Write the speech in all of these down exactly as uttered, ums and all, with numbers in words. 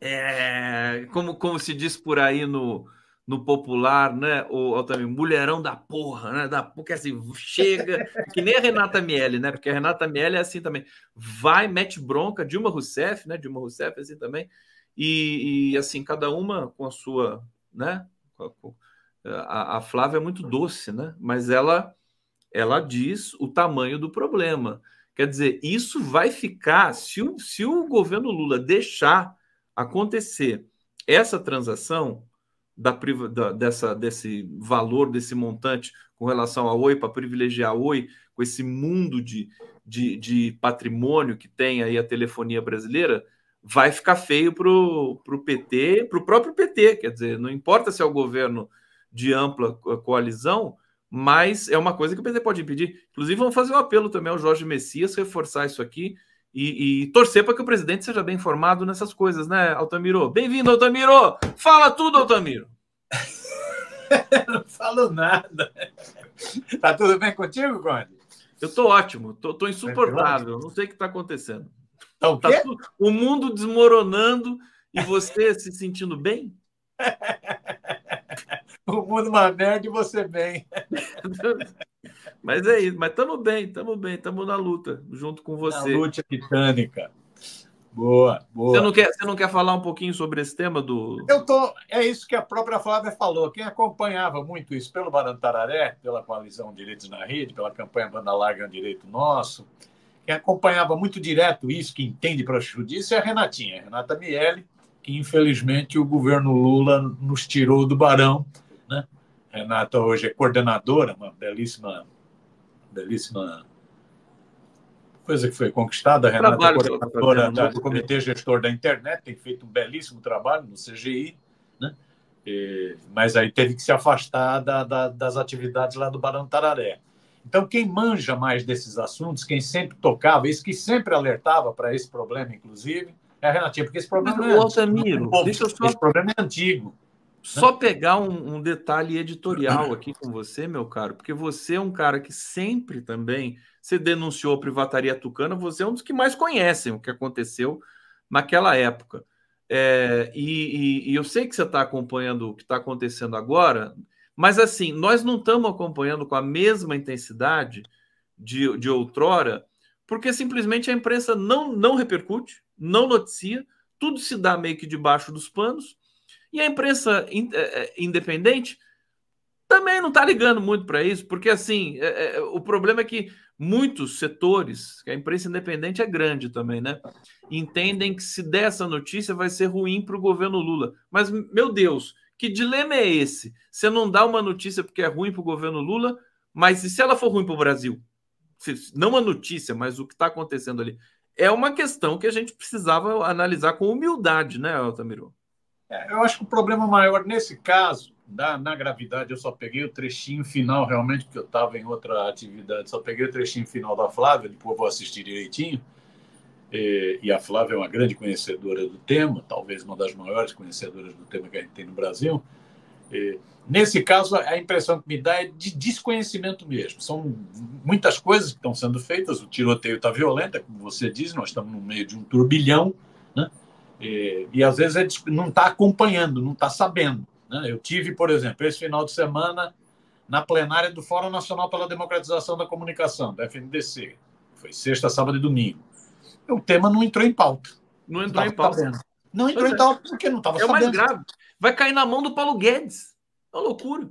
é, como, como se diz por aí no, no popular, né? O, também, mulherão da porra, né? Da, porque assim, chega, que nem a Renata Mielli, né? Porque a Renata Mielli é assim também. Vai, mete bronca, Dilma Rousseff, né? Dilma Rousseff é assim também. E, e assim, cada uma com a sua, né? A, a Flávia é muito doce, né? Mas ela, ela diz o tamanho do problema. Quer dizer, isso vai ficar, se o, se o governo Lula deixar acontecer essa transação da, da, dessa, desse valor, desse montante com relação à Oi, para privilegiar a Oi, com esse mundo de, de, de patrimônio que tem aí a telefonia brasileira, vai ficar feio para o P T, para o próprio P T. Quer dizer, não importa se é o governo de ampla coalizão, mas é uma coisa que o P T pode impedir. Inclusive, vamos fazer um apelo também ao Jorge Messias, reforçar isso aqui e, e torcer para que o presidente seja bem informado nessas coisas, né, Altamiro? Bem-vindo, Altamiro! Fala tudo, Altamiro! Não falo nada. Tá tudo bem contigo, Gondi? Eu tô ótimo, tô, tô insuportável, não sei o que tá acontecendo. Tá o, tá tudo, o mundo desmoronando e você se sentindo bem? O mundo uma merda e você bem. Mas é isso. Mas estamos bem, estamos bem, estamos na luta, junto com você. Na luta titânica. Boa, boa. Você não quer, você não quer falar um pouquinho sobre esse tema do... Eu tô, é isso que a própria Flávia falou. Quem acompanhava muito isso pelo Barão Tararé, pela coalizão Direitos na Rede, pela campanha Banda Larga um Direito Nosso, quem acompanhava muito direto isso, que entende para isso, é a Renatinha, a Renata Mielli, que infelizmente o governo Lula nos tirou do barão, né? Renata hoje é coordenadora, uma belíssima, belíssima coisa que foi conquistada. A Renata é coordenadora do Comitê Gestor da Internet, tem feito um belíssimo trabalho no C G I, né? E, mas aí teve que se afastar da, da, das atividades lá do Barão Tararé. Então, quem manja mais desses assuntos, quem sempre tocava, isso que sempre alertava para esse problema, inclusive, é a Renatinha, porque esse problema mas, é Altamiro, antigo. Deixa eu só... Esse problema é antigo. Só pegar um, um detalhe editorial aqui com você, meu caro, porque você é um cara que sempre também, você denunciou a Privataria Tucana, você é um dos que mais conhecem o que aconteceu naquela época. É, e, e, e eu sei que você está acompanhando o que está acontecendo agora, mas assim, nós não estamos acompanhando com a mesma intensidade de, de outrora, porque simplesmente a imprensa não, não repercute, não noticia, tudo se dá meio que debaixo dos panos. E a imprensa independente também não está ligando muito para isso, porque assim é, é, o problema é que muitos setores, que a imprensa independente é grande também, né? Entendem que se der essa notícia vai ser ruim para o governo Lula. Mas, meu Deus, que dilema é esse? Você não dá uma notícia porque é ruim para o governo Lula, mas e se ela for ruim para o Brasil? Não a notícia, mas o que está acontecendo ali. É uma questão que a gente precisava analisar com humildade, né, Altamiro? É, eu acho que o problema maior nesse caso, na, na gravidade, eu só peguei o trechinho final, realmente, porque eu estava em outra atividade, só peguei o trechinho final da Flávia, depois eu vou assistir direitinho, e, e a Flávia é uma grande conhecedora do tema, talvez uma das maiores conhecedoras do tema que a gente tem no Brasil. E, nesse caso, a impressão que me dá é de desconhecimento mesmo. São muitas coisas que estão sendo feitas, o tiroteio está violento, como você diz, nós estamos no meio de um turbilhão, né? E, e às vezes é, não está acompanhando, não está sabendo, né? Eu tive, por exemplo, esse final de semana na plenária do Fórum Nacional pela Democratização da Comunicação, da F N D C, foi sexta, sábado e domingo. E o tema não entrou em pauta. Não entrou não em pauta. Sabendo. Não entrou pois em pauta é. Porque não estava é sabendo. É o mais grave. Vai cair na mão do Paulo Guedes. É uma loucura.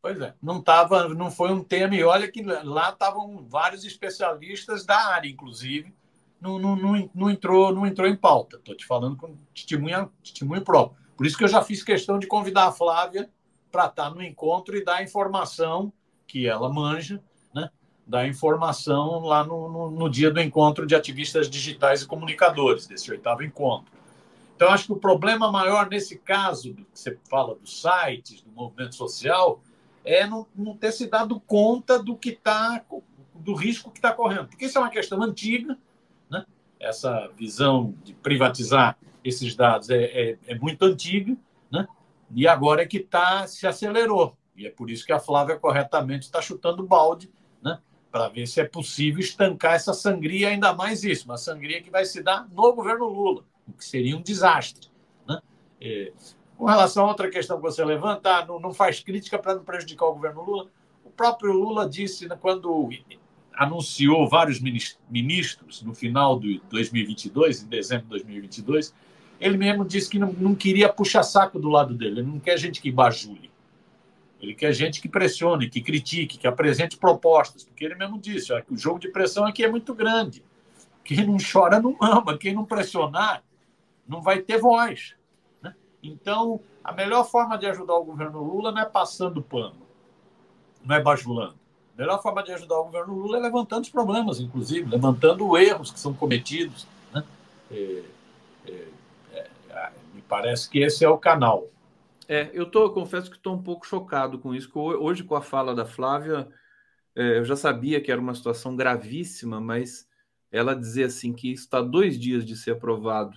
Pois é. Não, tava, não foi um tema. E olha que lá estavam vários especialistas da área, inclusive. Não, não, não, não, entrou, não entrou em pauta. Estou te falando com testemunha, testemunho próprio. Por isso que eu já fiz questão de convidar a Flávia para estar no encontro e dar a informação que ela manja, né? Dar a informação lá no, no, no dia do encontro de ativistas digitais e comunicadores, desse oitavo encontro. Então, acho que o problema maior nesse caso, que você fala dos sites, do movimento social, é não, não ter se dado conta do, que tá, do risco que está correndo. Porque isso é uma questão antiga. Essa visão de privatizar esses dados é, é, é muito antiga, né? E agora é que tá, se acelerou. E é por isso que a Flávia corretamente está chutando balde, né? Para ver se é possível estancar essa sangria, ainda mais isso, uma sangria que vai se dar no governo Lula, o que seria um desastre. É. Com relação a outra questão que você levanta, não, não faz crítica para não prejudicar o governo Lula. O próprio Lula disse, quando anunciou vários ministros no final de dois mil e vinte e dois, em dezembro de dois mil e vinte e dois, ele mesmo disse que não, não queria puxar saco do lado dele, ele não quer gente que bajule. Ele quer gente que pressione, que critique, que apresente propostas, porque ele mesmo disse, ó, que o jogo de pressão aqui é muito grande. Quem não chora não mama, quem não pressionar não vai ter voz, né? Então, a melhor forma de ajudar o governo Lula não é passando pano, não é bajulando. A melhor forma de ajudar o governo Lula é levantando os problemas, inclusive, levantando erros que são cometidos, né? É, é, é, me parece que esse é o canal. É, eu, tô, eu confesso que estou um pouco chocado com isso. Hoje, com a fala da Flávia, é, eu já sabia que era uma situação gravíssima, mas ela dizer assim que está dois dias de ser aprovado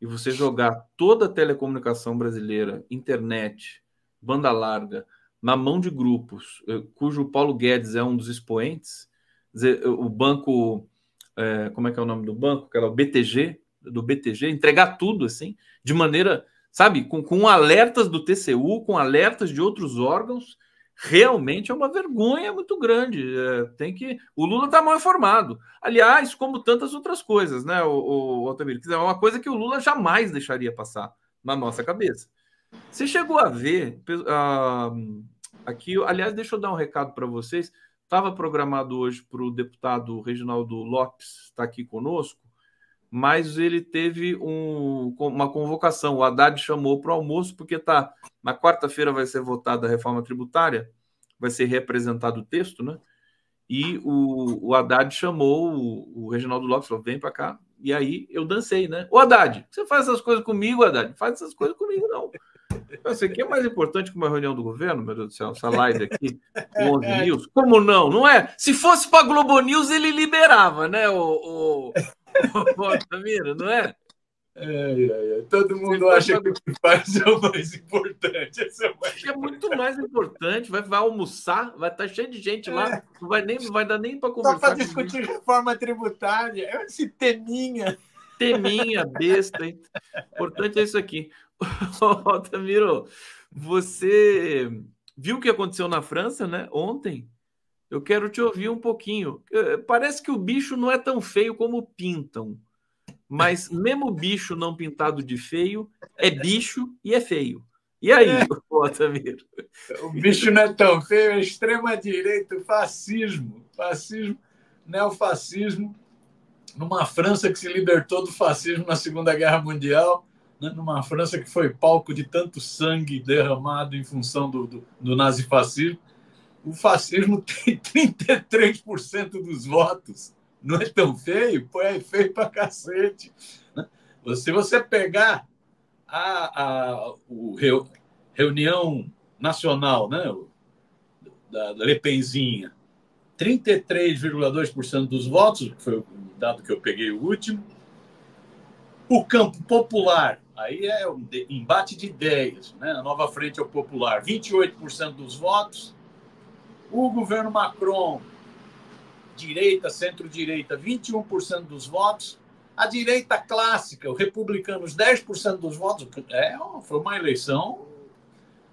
e você jogar toda a telecomunicação brasileira, internet, banda larga, na mão de grupos, cujo Paulo Guedes é um dos expoentes, dizer, o banco, é, como é que é o nome do banco? Que era o B T G, do B T G, entregar tudo assim, de maneira... Sabe, com, com alertas do T C U, com alertas de outros órgãos, realmente é uma vergonha muito grande. É, tem que... O Lula está mal informado. Aliás, como tantas outras coisas, né, o, o Altamiro? É uma coisa que o Lula jamais deixaria passar na nossa cabeça. Você chegou a ver... Ah, aqui, aliás, deixa eu dar um recado para vocês. Estava programado hoje para o deputado Reginaldo Lopes estar aqui conosco, mas ele teve um, uma convocação. O Haddad chamou para o almoço, porque tá, na quarta-feira vai ser votada a reforma tributária, vai ser reapresentado o texto, né? E o, o Haddad chamou o, o Reginaldo Lopes, falou, vem para cá. E aí eu dancei, né? Ô, Haddad, você faz essas coisas comigo, Haddad? Não faz essas coisas comigo, não. Isso aqui é mais importante que uma reunião do governo, meu Deus do céu, essa live aqui, onze News. Como não? Não é? Se fosse para a Globo News, ele liberava, né, o... o... Altamiro, não é? É, é, é? Todo mundo você acha que o que faz é o mais importante. Esse é, o mais é muito importante. mais importante. Vai, vai almoçar, vai estar cheio de gente é. lá, não vai, nem, vai dar nem para conversar. Só para discutir reforma tributária. É esse teminha. Teminha, besta. Hein? O importante é isso aqui. Altamiro, você viu o que aconteceu na França, né? Ontem? Eu quero te ouvir um pouquinho. Parece que o bicho não é tão feio como pintam, mas mesmo bicho não pintado de feio é bicho e é feio. E aí, Altamiro? O bicho não é tão feio, é extrema-direita, fascismo, fascismo, neofascismo, numa França que se libertou do fascismo na Segunda Guerra Mundial, né? Numa França que foi palco de tanto sangue derramado em função do, do, do nazifascismo. O fascismo tem trinta e três por cento dos votos. Não é tão feio? Pô, é feio pra cacete. Se você pegar a, a o reu, Reunião Nacional, né, da Lepenzinha, trinta e três vírgula dois por cento dos votos, que foi o dado que eu peguei o último. O campo popular, aí é um embate de ideias, né? A nova frente é o popular, vinte e oito por cento dos votos. O governo Macron, direita, centro-direita, vinte e um por cento dos votos. A direita clássica, os republicanos, dez por cento dos votos. É, foi uma eleição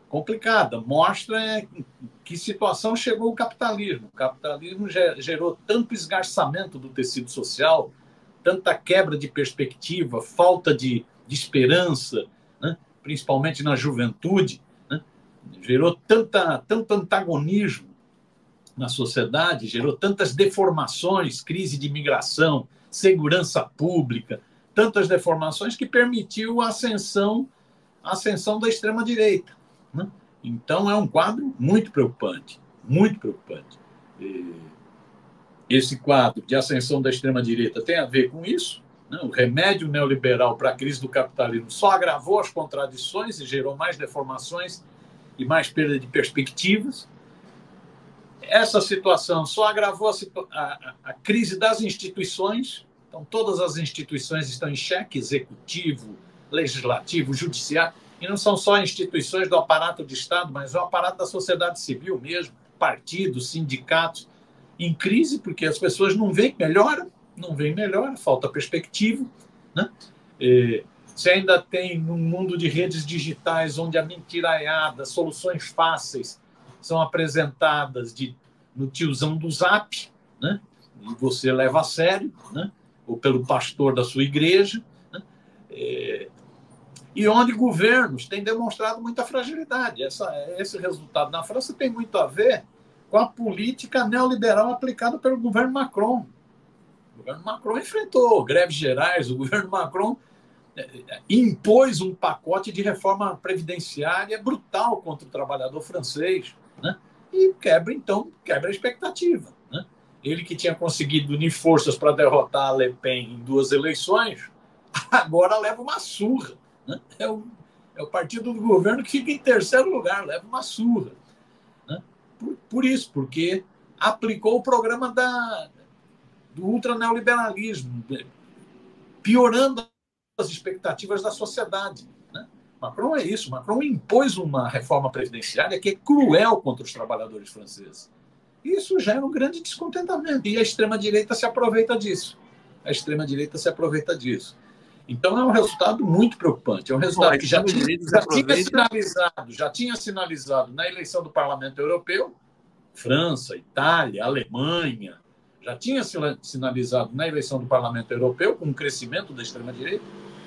complicada. Mostra em que situação chegou o capitalismo. O capitalismo gerou tanto esgarçamento do tecido social, tanta quebra de perspectiva, falta de, de esperança, né? Principalmente na juventude, né? Gerou tanta, tanto antagonismo na sociedade, gerou tantas deformações, crise de imigração, segurança pública, tantas deformações que permitiu a ascensão, a ascensão da extrema-direita, né? Então, é um quadro muito preocupante, muito preocupante. E esse quadro de ascensão da extrema-direita tem a ver com isso, né? O remédio neoliberal para a crise do capitalismo só agravou as contradições e gerou mais deformações e mais perda de perspectivas. Essa situação só agravou a, a, a crise das instituições. Então, todas as instituições estão em xeque, executivo, legislativo, judiciário. E não são só instituições do aparato de Estado, mas o aparato da sociedade civil mesmo, partidos, sindicatos, em crise, porque as pessoas não veem melhora, não veem melhora, falta perspectiva, né? E, Se ainda tem, num mundo de redes digitais, onde a mentiraiada, soluções fáceis são apresentadas de, no tiozão do Zap, né? E você leva a sério, né? Ou pelo pastor da sua igreja, né? É... e onde governos têm demonstrado muita fragilidade. Essa, esse resultado na França tem muito a ver com a política neoliberal aplicada pelo governo Macron. O governo Macron enfrentou greves gerais, o governo Macron impôs um pacote de reforma previdenciária brutal contra o trabalhador francês, né? E quebra, então, quebra a expectativa, né? Ele que tinha conseguido unir forças para derrotar a Le Pen em duas eleições, agora leva uma surra. É o, é o partido do governo que fica em terceiro lugar, leva uma surra, né? Por, por isso, porque aplicou o programa da, do ultraneoliberalismo, piorando as expectativas da sociedade, né? Macron é isso. Macron impôs uma reforma previdenciária que é cruel contra os trabalhadores franceses. Isso gera um grande descontentamento, e a extrema-direita se aproveita disso. A extrema-direita se aproveita disso. Então, é um resultado muito preocupante. É um resultado Bom, que já tinha, já, tinha sinalizado, já tinha sinalizado na eleição do Parlamento Europeu, França, Itália, Alemanha, já tinha sinalizado na eleição do Parlamento Europeu, com o crescimento da extrema-direita.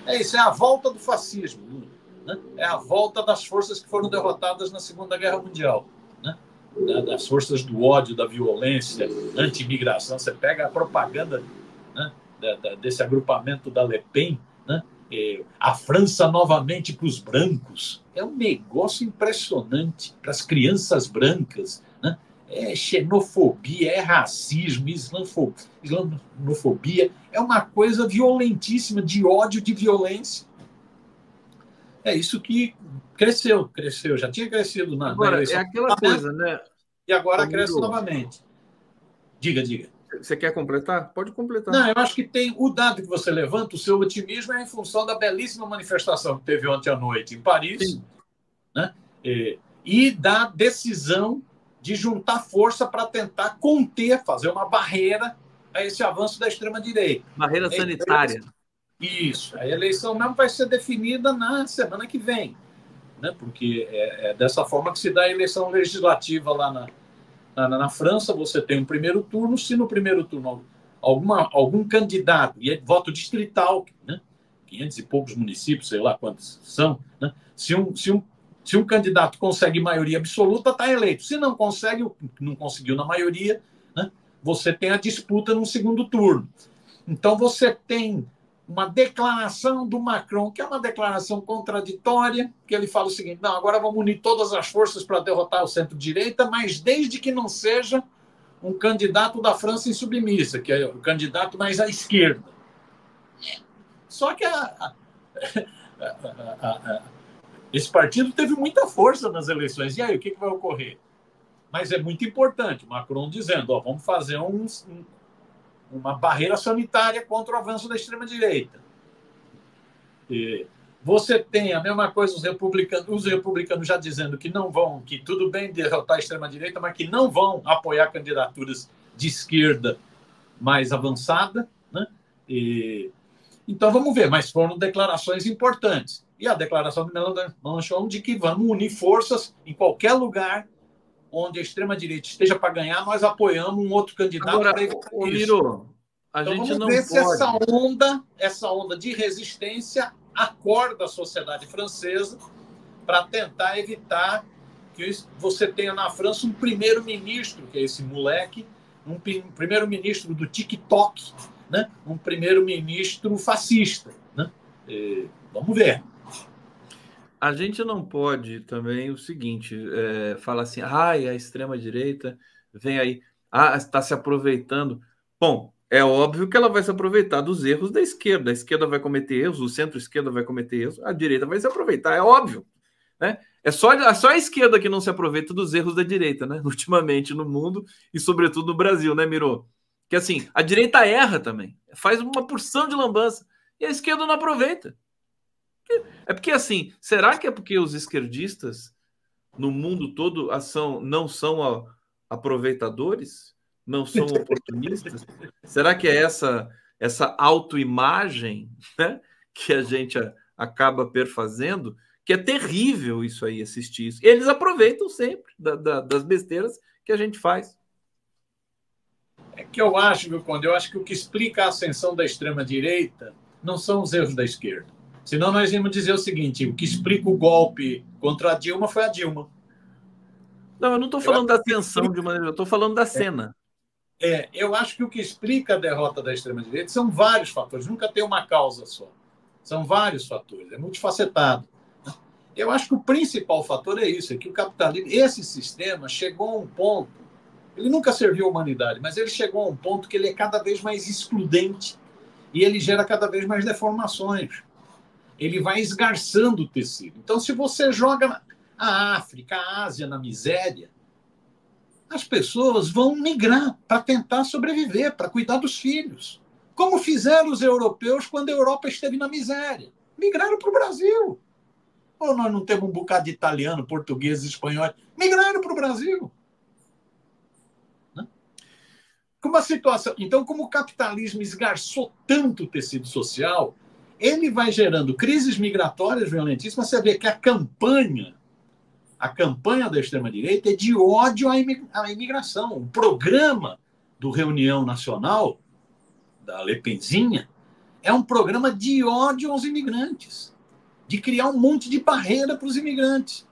É isso, é a volta do fascismo, né? É a volta das forças que foram derrotadas na Segunda Guerra Mundial, né? Das forças do ódio, da violência, anti-imigração. Você pega a propaganda, né, desse agrupamento da Le Pen, né? A França novamente para os brancos. É um negócio impressionante para as crianças brancas, né? É xenofobia, é racismo, islamofobia. É uma coisa violentíssima, de ódio, de violência. É isso que cresceu, cresceu. Já tinha crescido na... Agora, na eleição, é aquela coisa, né? E agora Como cresce virou. novamente. Diga, diga. Você quer completar? Pode completar. Não, eu acho que tem o dado que você levanta, o seu otimismo é em função da belíssima manifestação que teve ontem à noite em Paris, né? e, e da decisão de juntar força para tentar conter, fazer uma barreira a esse avanço da extrema-direita. Barreira sanitária. Isso. A eleição mesmo vai ser definida na semana que vem, né? Porque é, é dessa forma que se dá a eleição legislativa lá na... Na, na, na França, você tem um primeiro turno. Se no primeiro turno alguma, algum candidato, e é voto distrital, né, quinhentos e poucos municípios, sei lá quantos são, né, se, um, se, um, se um candidato consegue maioria absoluta, está eleito. Se não consegue, não conseguiu na maioria, né, você tem a disputa no segundo turno. Então, você tem uma declaração do Macron, que é uma declaração contraditória, que ele fala o seguinte: não, agora vamos unir todas as forças para derrotar o centro-direita, mas desde que não seja um candidato da França insubmissa, que é o candidato mais à esquerda. Só que a, a, a, a, a, esse partido teve muita força nas eleições. E aí, o que, que vai ocorrer? Mas é muito importante, o Macron dizendo: ó, vamos fazer um... um uma barreira sanitária contra o avanço da extrema-direita. Você tem a mesma coisa, os republicanos, os republicanos já dizendo que não vão, que tudo bem derrotar a extrema-direita, mas que não vão apoiar candidaturas de esquerda mais avançada, né? E, então, vamos ver, mas foram declarações importantes. E a declaração de Mélenchon de que vamos unir forças em qualquer lugar onde a extrema-direita esteja para ganhar, nós apoiamos um outro candidato. Agora, para evitar isso. Miro, a então, gente vamos não ver pode. se essa onda, essa onda de resistência acorda a sociedade francesa para tentar evitar que você tenha na França um primeiro-ministro, que é esse moleque, um primeiro-ministro do TikTok, né? Um primeiro-ministro fascista, né? E, vamos ver. A gente não pode também o seguinte, é, falar assim: ai, a extrema-direita vem aí, ah, está se aproveitando. Bom, é óbvio que ela vai se aproveitar dos erros da esquerda. A esquerda vai cometer erros, o centro-esquerda vai cometer erros, a direita vai se aproveitar, é óbvio, né? É só, é só a esquerda que não se aproveita dos erros da direita, né? Ultimamente no mundo e sobretudo no Brasil, né, Miro? Que assim, a direita erra também, faz uma porção de lambança e a esquerda não aproveita. É porque, assim, será que é porque os esquerdistas no mundo todo são, não são aproveitadores? Não são oportunistas? Será que é essa, essa autoimagem, né, que a gente acaba perfazendo, que é terrível isso aí, assistir isso. Eles aproveitam sempre da, da, das besteiras que a gente faz. É que eu acho, viu, Conde? Eu acho que o que explica a ascensão da extrema-direita não são os erros da esquerda. Senão nós íamos dizer o seguinte, o que explica o golpe contra a Dilma foi a Dilma. Não, eu não estou falando da ascensão explica... de maneira... Eu estou falando da cena. É, é, eu acho que o que explica a derrota da extrema-direita são vários fatores. Nunca tem uma causa só. São vários fatores. É multifacetado. Eu acho que o principal fator é isso, é que o capitalismo, esse sistema chegou a um ponto, ele nunca serviu à humanidade, mas ele chegou a um ponto que ele é cada vez mais excludente e ele gera cada vez mais deformações. Ele vai esgarçando o tecido. Então, se você joga a África, a Ásia na miséria, as pessoas vão migrar para tentar sobreviver, para cuidar dos filhos. Como fizeram os europeus quando a Europa esteve na miséria. Migraram para o Brasil. Ou nós não temos um bocado de italiano, português, espanhol? Migraram para o Brasil. Né? Uma situação... Então, como o capitalismo esgarçou tanto o tecido social, ele vai gerando crises migratórias violentíssimas. Você vê que a campanha, a campanha da extrema-direita é de ódio à imigração. O programa do Reunião Nacional, da Lepenzinha, é um programa de ódio aos imigrantes, de criar um monte de barreira para os imigrantes.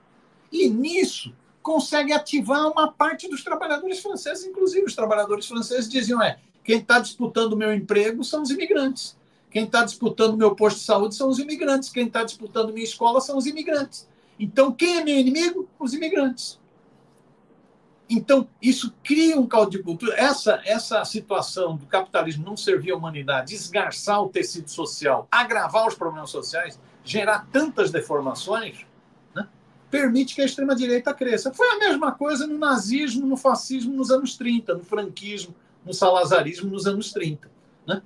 E nisso consegue ativar uma parte dos trabalhadores franceses, inclusive os trabalhadores franceses diziam, é, quem está disputando o meu emprego são os imigrantes, quem está disputando o meu posto de saúde são os imigrantes, quem está disputando minha escola são os imigrantes. Então, quem é meu inimigo? Os imigrantes. Então, isso cria um caldo de cultura. Essa, essa situação do capitalismo não servir à humanidade, esgarçar o tecido social, agravar os problemas sociais, gerar tantas deformações, né, permite que a extrema-direita cresça. Foi a mesma coisa no nazismo, no fascismo nos anos trinta, no franquismo, no salazarismo nos anos trinta. Né?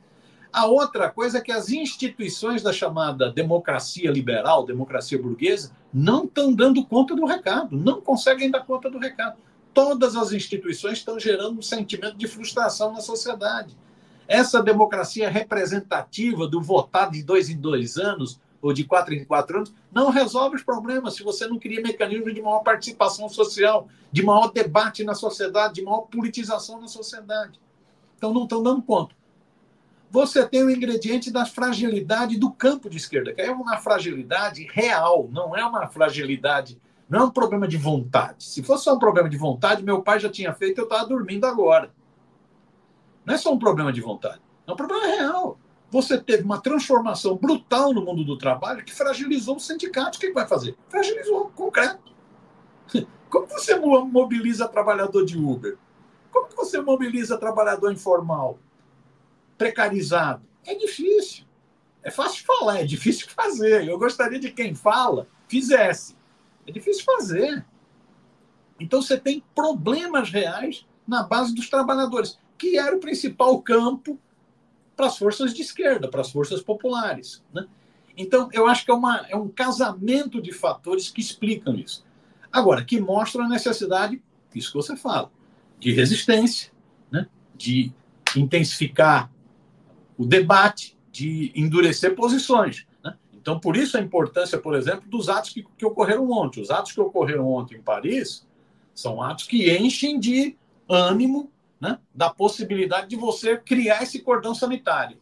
A outra coisa é que as instituições da chamada democracia liberal, democracia burguesa, não estão dando conta do recado, não conseguem dar conta do recado. Todas as instituições estão gerando um sentimento de frustração na sociedade. Essa democracia representativa do votar de dois em dois anos ou de quatro em quatro anos, não resolve os problemas se você não cria mecanismos de maior participação social, de maior debate na sociedade, de maior politização na sociedade. Então, não estão dando conta. Você tem o ingrediente da fragilidade do campo de esquerda, que é uma fragilidade real, não é uma fragilidade, não é um problema de vontade. Se fosse só um problema de vontade, meu pai já tinha feito, eu estava dormindo agora. Não é só um problema de vontade, é um problema real. Você teve uma transformação brutal no mundo do trabalho que fragilizou os sindicatos. O que vai fazer? Fragilizou, concreto. Como você mobiliza trabalhador de Uber? Como você mobiliza trabalhador informal, precarizado? É difícil. É fácil falar, é difícil fazer. Eu gostaria de quem fala fizesse. É difícil fazer. Então você tem problemas reais na base dos trabalhadores, que era o principal campo para as forças de esquerda, para as forças populares. Né? Então, eu acho que é, uma, é um casamento de fatores que explicam isso. Agora, que mostra a necessidade, isso que você fala, de resistência, né? De intensificar o debate, de endurecer posições. Né? Então, por isso a importância, por exemplo, dos atos que, que ocorreram ontem. Os atos que ocorreram ontem em Paris são atos que enchem de ânimo, né, da possibilidade de você criar esse cordão sanitário.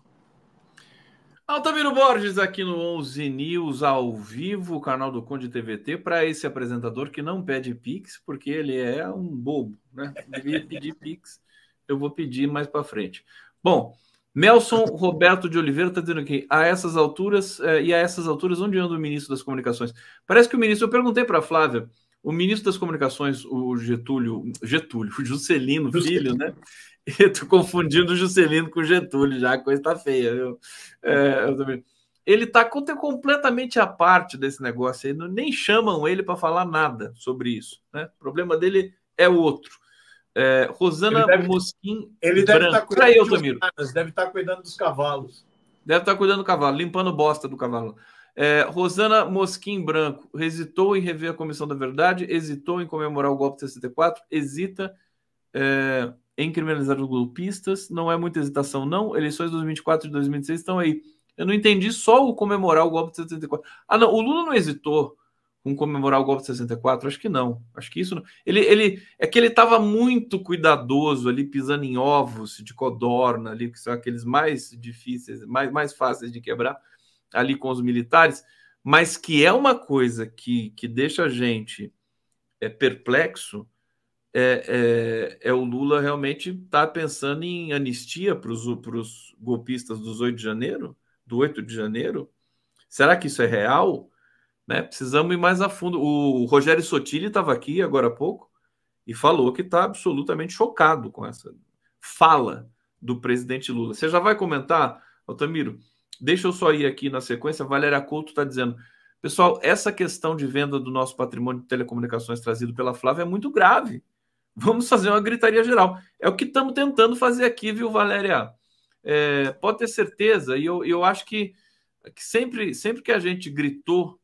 Altamiro Borges aqui no onze News, ao vivo, o canal do Conde T V T, para esse apresentador que não pede Pix, porque ele é um bobo, né? Devia pedir Pix, eu vou pedir mais para frente. Bom, Nelson Roberto de Oliveira está dizendo aqui, a essas alturas, eh, e a essas alturas, onde anda o ministro das Comunicações? Parece que o ministro, eu perguntei para a Flávia, o ministro das Comunicações, o Getúlio, Getúlio, o Juscelino, filho, né? Eu tô confundindo o Juscelino com o Getúlio, já a coisa tá feia, viu? É, eu também. Ele tá completamente à parte desse negócio aí, não, nem chamam ele para falar nada sobre isso, né? O problema dele é outro. É, Rosana Mosquim. Ele deve estar tá tá cuidando dos cavalos. Deve estar tá cuidando do cavalo, limpando bosta do cavalo. É, Rosana Mosquim Branco hesitou em rever a Comissão da Verdade, hesitou em comemorar o golpe de sessenta e quatro, hesita é, em criminalizar os golpistas, não é muita hesitação não, eleições dois mil e vinte e quatro e dois mil e vinte e seis estão aí, Eu não entendi só o comemorar o golpe de sessenta e quatro. Ah, não, o Lula não hesitou com comemorar o golpe de sessenta e quatro? Acho que não. Acho que isso não. Ele, ele, é que ele estava muito cuidadoso ali, pisando em ovos de codorna, ali, que são aqueles mais difíceis, mais, mais fáceis de quebrar, ali com os militares, mas que é uma coisa que, que deixa a gente é, perplexo, É, é, é o Lula realmente tá pensando em anistia para os golpistas dos oito de janeiro, do oito de janeiro? Será que isso é real? Né? Precisamos ir mais a fundo. O Rogério Sotilli estava aqui agora há pouco e falou que está absolutamente chocado com essa fala do presidente Lula. Você já vai comentar, Altamiro? Deixa eu só ir aqui na sequência. Valéria Couto está dizendo: pessoal, essa questão de venda do nosso patrimônio de telecomunicações trazido pela Flávia é muito grave. Vamos fazer uma gritaria geral. É o que estamos tentando fazer aqui, viu, Valéria? É, pode ter certeza, e eu, eu acho que, que sempre, sempre que a gente gritou,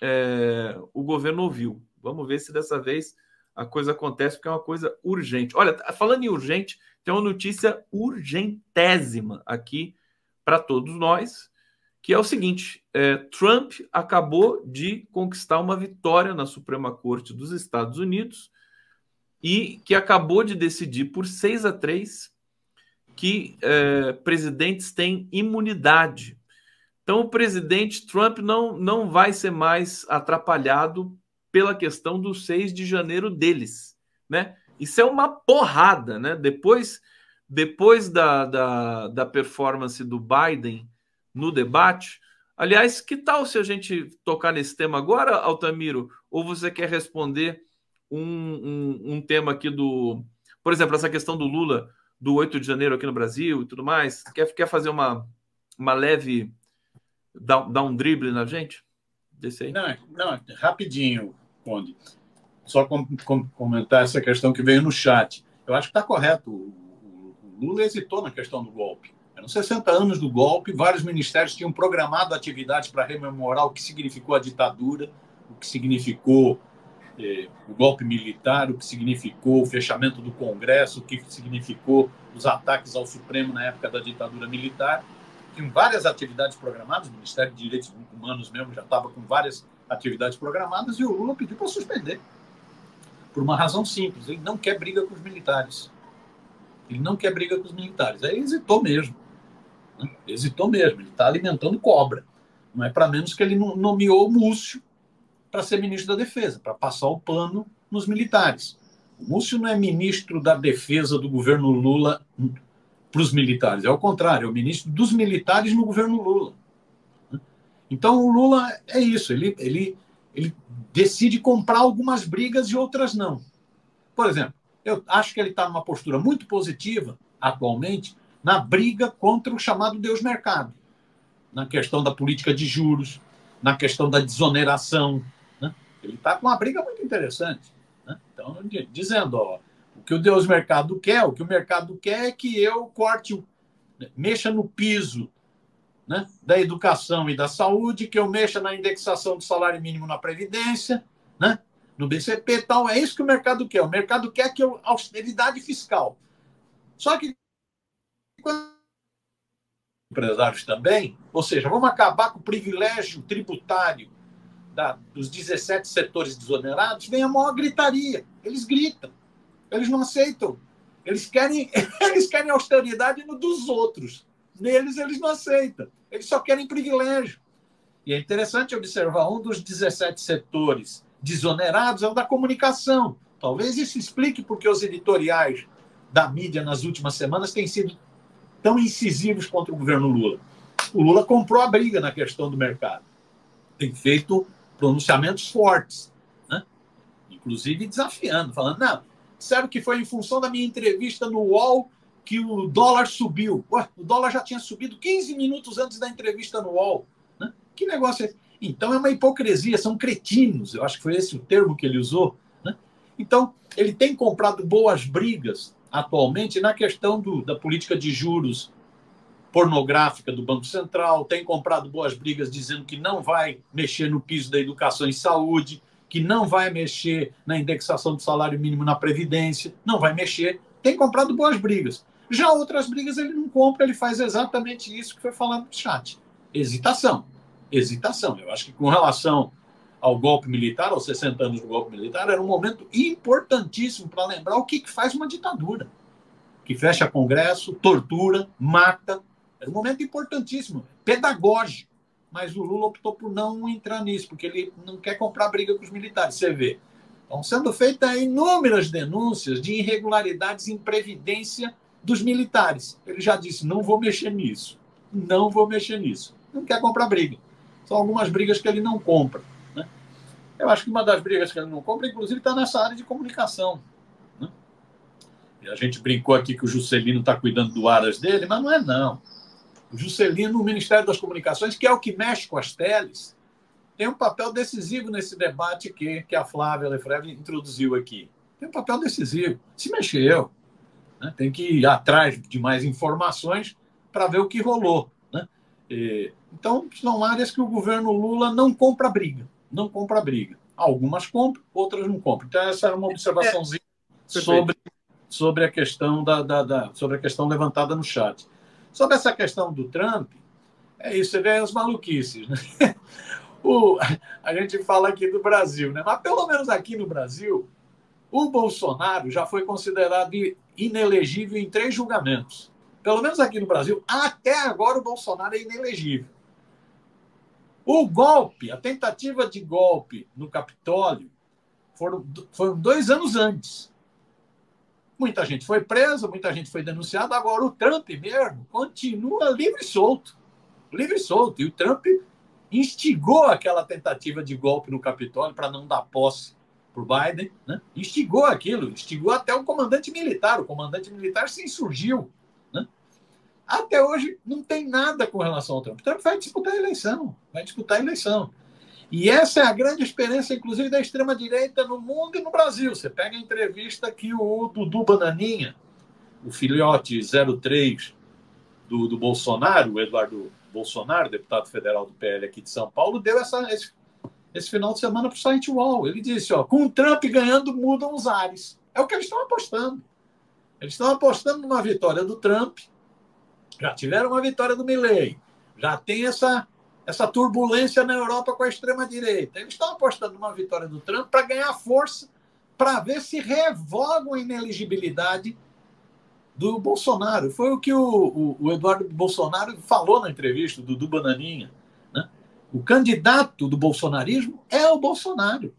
é, o governo ouviu. Vamos ver se dessa vez a coisa acontece, porque é uma coisa urgente. Olha, falando em urgente, tem uma notícia urgentésima aqui para todos nós, que é o seguinte: é, Trump acabou de conquistar uma vitória na Suprema Corte dos Estados Unidos, e que acabou de decidir por seis a três que eh, presidentes têm imunidade. Então, o presidente Trump não, não vai ser mais atrapalhado pela questão do seis de janeiro deles, né? Isso é uma porrada, né? Depois, depois da, da, da performance do Biden no debate... Aliás, que tal se a gente tocar nesse tema agora, Altamiro? Ou você quer responder... Um, um, um tema aqui do... Por exemplo, essa questão do Lula, do oito de janeiro aqui no Brasil e tudo mais. Quer, quer fazer uma, uma leve... Dar, dar um drible na gente? Desse aí. Não, não, rapidinho, Conde. Só com, com, comentar essa questão que veio no chat. Eu acho que está correto. O, o, o Lula hesitou na questão do golpe. Eram sessenta anos do golpe, vários ministérios tinham programado atividades para rememorar o que significou a ditadura, o que significou... o golpe militar, o que significou o fechamento do Congresso, o que significou os ataques ao Supremo na época da ditadura militar. Tinham várias atividades programadas, o Ministério de Direitos Humanos mesmo já estava com várias atividades programadas, e o Lula pediu para suspender, por uma razão simples: ele não quer briga com os militares. Ele não quer briga com os militares. Aí hesitou mesmo. Né? Hesitou mesmo, ele está alimentando cobra. Não é para menos que ele nomeou o Múcio para ser ministro da Defesa, para passar o pano nos militares. O Múcio não é ministro da Defesa do governo Lula para os militares, é o contrário, é o ministro dos militares no governo Lula. Então, o Lula é isso, ele, ele, ele decide comprar algumas brigas e outras não. Por exemplo, eu acho que ele está numa postura muito positiva, atualmente, na briga contra o chamado Deus Mercado, na questão da política de juros, na questão da desoneração. Ele está com uma briga muito interessante. Né? Então, dizendo, ó, o que o Deus Mercado quer, o que o mercado quer é que eu corte, mexa no piso, né, da educação e da saúde, que eu mexa na indexação do salário mínimo na Previdência, né, no B C P e tal. É isso que o mercado quer. O mercado quer que eu austeridade fiscal. Só que quando empresários também, ou seja, vamos acabar com o privilégio tributário Da, dos dezessete setores desonerados, vem a maior gritaria. Eles gritam, eles não aceitam. Eles querem, eles querem austeridade no dos outros. Neles, eles não aceitam. Eles só querem privilégio. E é interessante observar, um dos dezessete setores desonerados é o da comunicação. Talvez isso explique porque os editoriais da mídia nas últimas semanas têm sido tão incisivos contra o governo Lula. O Lula comprou a briga na questão do mercado. Tem feito pronunciamentos fortes, né? Inclusive desafiando, falando: não, disseram que foi em função da minha entrevista no U O L que o dólar subiu. Ué, o dólar já tinha subido quinze minutos antes da entrevista no U O L. Né? Que negócio é esse? Então é uma hipocrisia, são cretinos, eu acho que foi esse o termo que ele usou. Né? Então, ele tem comprado boas brigas atualmente na questão do, da política de juros pornográfica do Banco Central, tem comprado boas brigas dizendo que não vai mexer no piso da educação e saúde, que não vai mexer na indexação do salário mínimo na Previdência, não vai mexer, tem comprado boas brigas. Já outras brigas ele não compra, ele faz exatamente isso que foi falado no chat. hesitação. Hesitação. Eu acho que com relação ao golpe militar, aos sessenta anos do golpe militar, era um momento importantíssimo para lembrar o que, que faz uma ditadura, que fecha congresso, tortura, mata. Era um momento importantíssimo, pedagógico. Mas o Lula optou por não entrar nisso, porque ele não quer comprar briga com os militares. Você vê. Estão sendo feitas inúmeras denúncias de irregularidades em previdência dos militares. Ele já disse, não vou mexer nisso, não vou mexer nisso. Não quer comprar briga. São algumas brigas que ele não compra. Eu acho que uma das brigas que ele não compra, inclusive, está nessa área de comunicação. Né? E a gente brincou aqui que o Juscelino está cuidando do Aras dele, mas não é não. O Juscelino, o Ministério das Comunicações, que é o que mexe com as teles, tem um papel decisivo nesse debate que, que a Flávia Lefreve introduziu aqui. Tem um papel decisivo. Se mexeu. Né? Tem que ir atrás de mais informações para ver o que rolou. Né? E, então, são áreas que o governo Lula não compra briga. Não compra briga. Algumas compram, outras não compram. Então, essa era uma observaçãozinha é, sobre, sobre, a questão da, da, da, sobre a questão levantada no chat. Sobre essa questão do Trump, é isso, você vê as maluquices. Né? O, a gente fala aqui do Brasil, né? Mas pelo menos aqui no Brasil, o Bolsonaro já foi considerado inelegível em três julgamentos. Pelo menos aqui no Brasil, até agora o Bolsonaro é inelegível. O golpe, a tentativa de golpe no Capitólio, foram, foram dois anos antes. Muita gente foi presa, muita gente foi denunciada. Agora, o Trump mesmo continua livre e solto. Livre e solto. E o Trump instigou aquela tentativa de golpe no Capitólio para não dar posse para o Biden. Né? Instigou aquilo. Instigou até o comandante militar. O comandante militar se insurgiu. Até hoje não tem nada com relação ao Trump. O Trump vai disputar a eleição, vai disputar a eleição. E essa é a grande experiência, inclusive, da extrema-direita no mundo e no Brasil. Você pega a entrevista que o Dudu Bananinha, o filhote zero três do, do Bolsonaro, o Eduardo Bolsonaro, deputado federal do P L aqui de São Paulo, deu essa, esse, esse final de semana para o Sidewall. Ele disse, ó, com o Trump ganhando, mudam os ares. É o que eles estão apostando. Eles estão apostando numa vitória do Trump. Já tiveram uma vitória do Milei, já tem essa, essa turbulência na Europa com a extrema-direita. Eles estão apostando numa vitória do Trump para ganhar força, para ver se revogam a inelegibilidade do Bolsonaro. Foi o que o, o, o Eduardo Bolsonaro falou na entrevista do Dudu Bananinha. Né? O candidato do bolsonarismo é o Bolsonaro.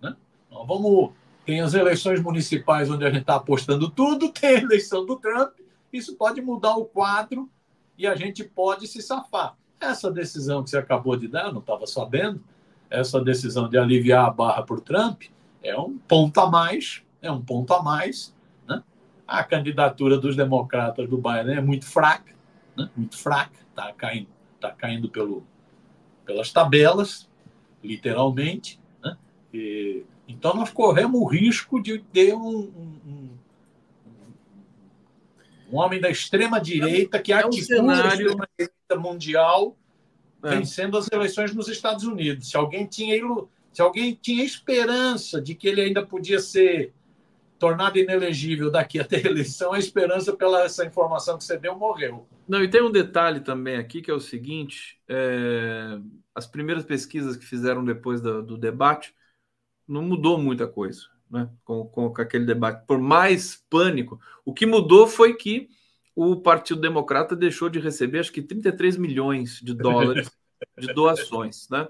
Né? Nós vamos, tem as eleições municipais onde a gente está apostando tudo, tem a eleição do Trump. Isso pode mudar o quadro e a gente pode se safar. Essa decisão que você acabou de dar, eu não estava sabendo, essa decisão de aliviar a barra por Trump é um ponto a mais, é um ponto a mais. Né? A candidatura dos democratas do Biden é muito fraca, né? muito fraca, está caindo, tá caindo pelo, pelas tabelas, literalmente. Né? E, então, nós corremos o risco de ter um... um Um homem da extrema-direita que articula a extrema-direita mundial vencendo as eleições nos Estados Unidos. Se alguém tinha, se alguém tinha esperança de que ele ainda podia ser tornado inelegível daqui até a eleição, a esperança pela essa informação que você deu morreu. Não, e tem um detalhe também aqui que é o seguinte, é, as primeiras pesquisas que fizeram depois do, do debate não mudou muita coisa. Né, com, com aquele debate, por mais pânico, o que mudou foi que o Partido Democrata deixou de receber acho que trinta e três milhões de dólares de doações, né,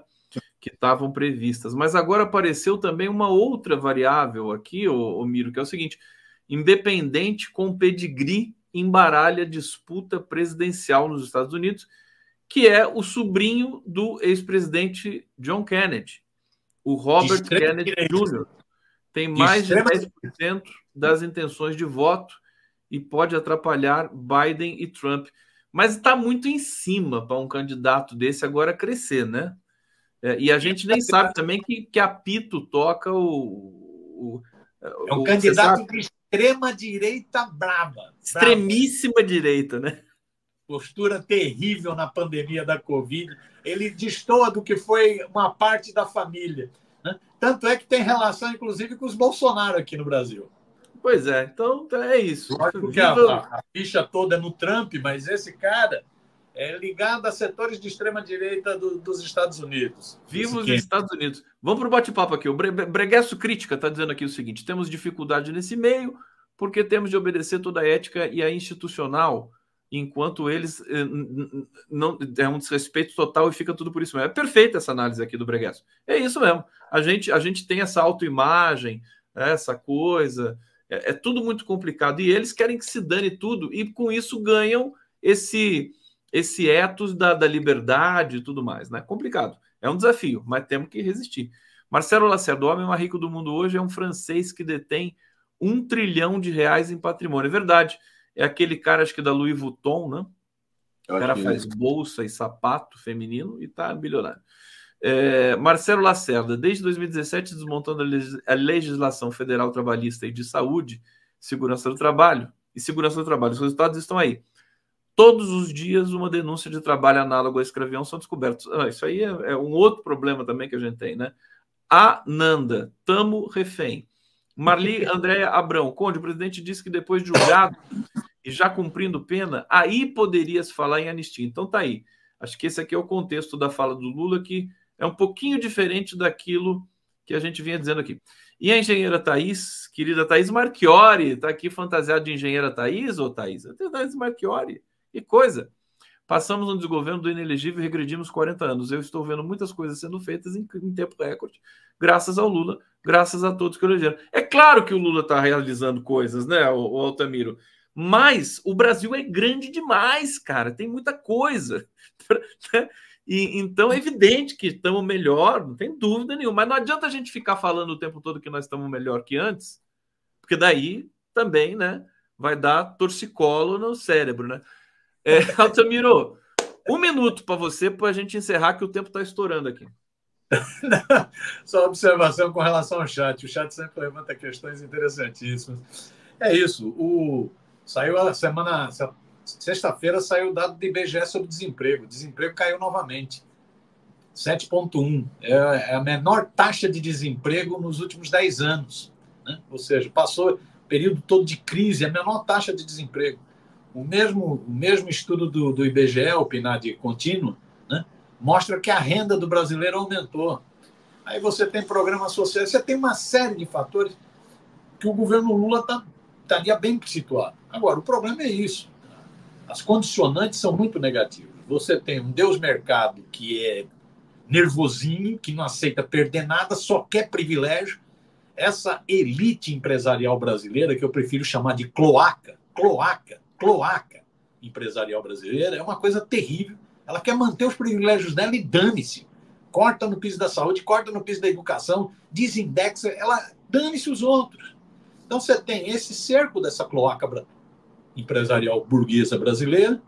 que estavam previstas. Mas agora apareceu também uma outra variável aqui, ô, ô Miro, que é o seguinte: independente com pedigree embaralha disputa presidencial nos Estados Unidos, que é o sobrinho do ex-presidente John Kennedy, o Robert Kennedy Júnior Tem mais de dez por cento das intenções de voto e pode atrapalhar Biden e Trump. Mas está muito em cima para um candidato desse agora crescer, né? É, e a gente nem sabe também que, que apito toca o... o, o é um candidato de extrema-direita braba. Extremíssima brava. Direita, né? Postura terrível na pandemia da Covid. Ele destoa do que foi uma parte da família. Tanto é que tem relação, inclusive, com os Bolsonaro aqui no Brasil. Pois é, então é isso. Viva... A, a ficha toda é no Trump, mas esse cara é, ligada a setores de extrema-direita do, dos Estados Unidos. Viva os Estados Unidos. Vamos para o bate-papo aqui. O Bre Breguesso Crítica está dizendo aqui o seguinte: temos dificuldade nesse meio porque temos de obedecer toda a ética e a institucional, enquanto eles eh, não é um desrespeito total e fica tudo por isso mesmo. É perfeita essa análise aqui do Breguesso. É isso mesmo. A gente, a gente tem essa autoimagem, essa coisa... É, é tudo muito complicado. E eles querem que se dane tudo e, com isso, ganham esse, esse ethos da, da liberdade e tudo mais, né? Complicado. É um desafio, mas temos que resistir. Marcelo Lacerda, o homem mais rico do mundo hoje, é um francês que detém um trilhão de reais em patrimônio. É verdade. É aquele cara, acho que da Louis Vuitton, né? O cara faz bolsa e sapato feminino e tá bilionário. É, Marcelo Lacerda, desde dois mil e dezessete desmontando a legislação federal trabalhista e de saúde, segurança do trabalho e segurança do trabalho. Os resultados estão aí. Todos os dias uma denúncia de trabalho análogo à escravidão são descobertos. Ah, isso aí é, é um outro problema também que a gente tem, né? Ananda, tamo refém. Marli Andréa Abrão, Conde, o presidente disse que depois de julgado e já cumprindo pena, aí poderia se falar em anistia. Então tá aí. Acho que esse aqui é o contexto da fala do Lula, que é um pouquinho diferente daquilo que a gente vinha dizendo aqui. E a engenheira Thaís, querida Thaís Marchiori, está aqui fantasiada de engenheira Thaís, ou Thaís? Até Thaís Marchiori, que coisa! Passamos um desgoverno do inelegível e regredimos quarenta anos. Eu estou vendo muitas coisas sendo feitas em, em tempo recorde, graças ao Lula, graças a todos que o elegeram. É claro que o Lula está realizando coisas, né, o, o Altamiro? Mas o Brasil é grande demais, cara, tem muita coisa. E, então é evidente que estamos melhor, não tem dúvida nenhuma, mas não adianta a gente ficar falando o tempo todo que nós estamos melhor que antes, porque daí também, né, vai dar torcicolo no cérebro, né? É, Altamiro, um minuto para você, para a gente encerrar, que o tempo está estourando aqui. Só uma observação com relação ao chat, o chat sempre levanta questões interessantíssimas. É isso, o... saiu a semana... Sexta-feira saiu o dado do I B G E sobre desemprego. O desemprego caiu novamente. sete vírgula um. É a menor taxa de desemprego nos últimos dez anos. Né? Ou seja, passou o período todo de crise, a menor taxa de desemprego. O mesmo, o mesmo estudo do, do I B G E, o PNAD contínuo, né, mostra que a renda do brasileiro aumentou. Aí você tem programas sociais, você tem uma série de fatores que o governo Lula tá, estaria bem situado. Agora, o problema é isso. As condicionantes são muito negativas. Você tem um Deus mercado que é nervosinho, que não aceita perder nada, só quer privilégio. Essa elite empresarial brasileira, que eu prefiro chamar de cloaca, cloaca, cloaca empresarial brasileira, é uma coisa terrível. Ela quer manter os privilégios dela e dane-se. Corta no piso da saúde, corta no piso da educação, desindexa, ela dane-se os outros. Então você tem esse cerco dessa cloaca brasileira, empresarial burguesa brasileira.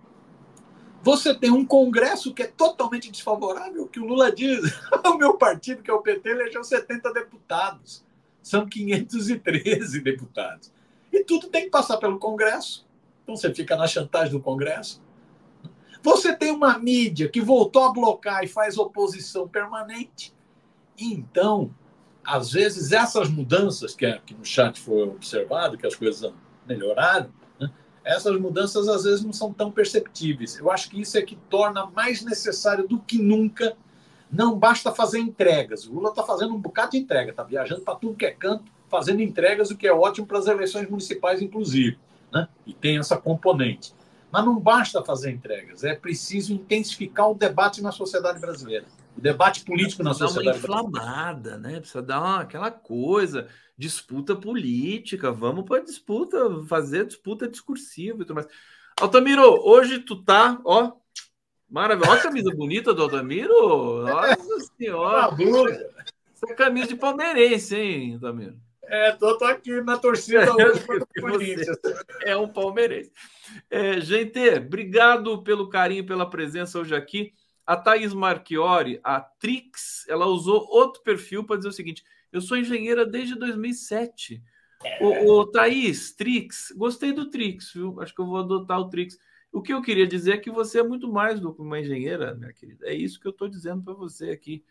Você tem um Congresso que é totalmente desfavorável, que o Lula diz, o meu partido, que é o P T, elegeu setenta deputados. São quinhentos e treze deputados. E tudo tem que passar pelo Congresso. Então você fica na chantagem do Congresso. Você tem uma mídia que voltou a blocar e faz oposição permanente. Então, às vezes, essas mudanças que, é, que no chat foi observado, que as coisas melhoraram, essas mudanças, às vezes, não são tão perceptíveis. Eu acho que isso é que torna mais necessário do que nunca. Não basta fazer entregas. O Lula está fazendo um bocado de entrega, está viajando para tudo que é canto, fazendo entregas, o que é ótimo para as eleições municipais, inclusive, né? E tem essa componente. Mas não basta fazer entregas. É preciso intensificar o debate na sociedade brasileira. O debate político na sociedade brasileira. Precisa dar uma inflamada, né? Precisa dar uma, aquela coisa... Disputa política, vamos para disputa, fazer disputa discursiva e tudo mais. Altamiro, hoje tu tá, ó, maravilhosa. Olha a camisa bonita do Altamiro, nossa senhora. Essa camisa de palmeirense, hein, Altamiro? É, tô, tô aqui na torcida hoje para o Corinthians. É um palmeirense. É, gente, obrigado pelo carinho, pela presença hoje aqui. A Thaís Marchiori, a Trix, ela usou outro perfil para dizer o seguinte: eu sou engenheira desde dois mil e sete. O, o Thaís, Trix, gostei do Trix, viu? Acho que eu vou adotar o Trix. O que eu queria dizer é que você é muito mais do que uma engenheira, minha querida. É isso que eu estou dizendo para você aqui.